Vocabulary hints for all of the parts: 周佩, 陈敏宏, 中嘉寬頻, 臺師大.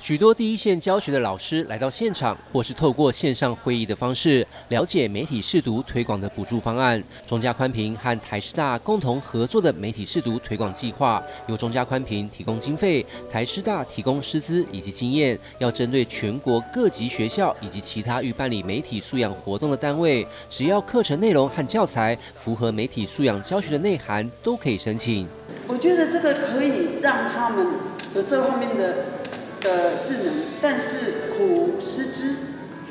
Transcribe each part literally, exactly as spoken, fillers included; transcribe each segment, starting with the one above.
许多第一线教学的老师来到现场，或是透过线上会议的方式，了解媒体识读推广的补助方案。中嘉宽频和台师大共同合作的媒体识读推广计划，由中嘉宽频提供经费，台师大提供师资以及经验，要针对全国各级学校以及其他欲办理媒体素养活动的单位，只要课程内容和教材符合媒体素养教学的内涵，都可以申请。我觉得这个可以让他们有这方面的。 的智能，但是苦师资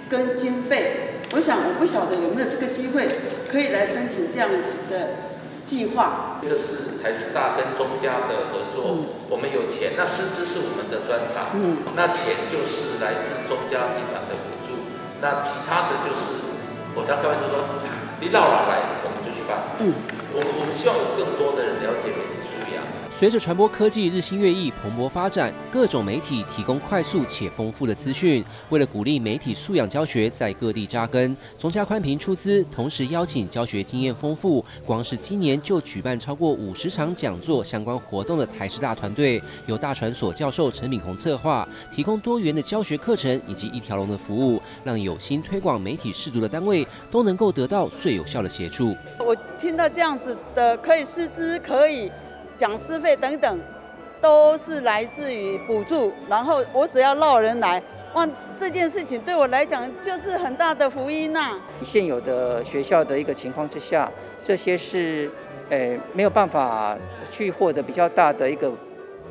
跟经费，我想我不晓得有没有这个机会可以来申请这样子的计划。这是台师大跟中嘉的合作，嗯、我们有钱，那师资是我们的专长，嗯、那钱就是来自中嘉集团的补助，那其他的就是我常开玩笑说，你老了来我们就去办，嗯，我我们希望有更多的人了解媒体素养。 随着传播科技日新月异、蓬勃发展，各种媒体提供快速且丰富的资讯。为了鼓励媒体素养教学在各地扎根，中嘉宽频出资，同时邀请教学经验丰富，光是今年就举办超过五十场讲座相关活动的台师大团队，由大传所教授陈敏宏策划，提供多元的教学课程以及一条龙的服务，让有心推广媒体识读的单位都能够得到最有效的协助。我听到这样子的，可以师资，可以。 讲师费等等，都是来自于补助。然后我只要绕人来，哇，这件事情对我来讲就是很大的福音呐、啊。现有的学校的一个情况之下，这些是，诶、呃、没有办法去获得比较大的一个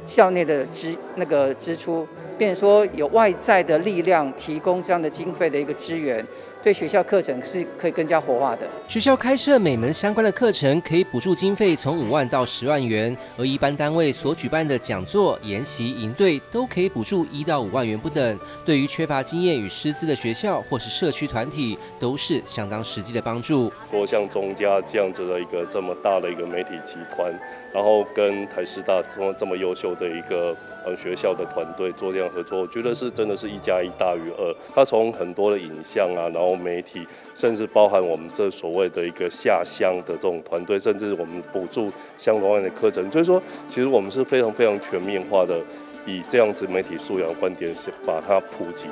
校内的支那个支出，变成说有外在的力量提供这样的经费的一个支援。 对学校课程是可以更加活化的。学校开设每门相关的课程，可以补助经费从五万到十万元，而一般单位所举办的讲座、研习、营队都可以补助一到五万元不等。对于缺乏经验与师资的学校或是社区团体，都是相当实际的帮助。说像中嘉这样子的一个这么大的一个媒体集团，然后跟台师大这么这么优秀的一个呃学校的团队做这样合作，我觉得是真的是一加一大于二。它从很多的影像啊，然后 媒体，甚至包含我们这所谓的一个下乡的这种团队，甚至我们补助相关的课程，所以说，其实我们是非常非常全面化的，以这样子媒体素养观点是把它普及。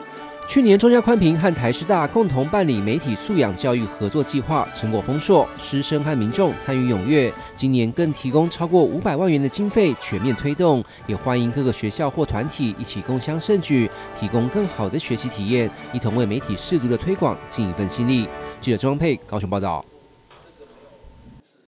去年，中嘉宽频和台师大共同办理媒体素养教育合作计划，成果丰硕，师生和民众参与踊跃。今年更提供超过五百万元的经费，全面推动，也欢迎各个学校或团体一起共襄盛举，提供更好的学习体验，一同为媒体识读的推广尽一份心力。记者周佩高雄报道。